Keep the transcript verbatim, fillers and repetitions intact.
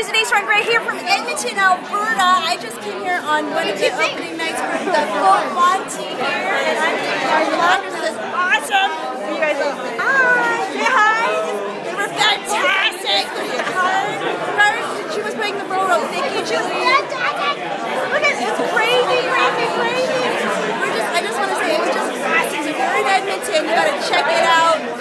Susan Eastmark right here from Edmonton, Alberta. I just came here on one of the opening nights for the full Monty here, and I'm our launders. This is awesome. You guys are like, hi, say hi. They were fantastic. She was playing the role of Vicky. She was fantastic. Look at it. It's crazy, crazy, crazy. We're just, I just want to say it was just awesome. If you're in Edmonton, you gotta check it out.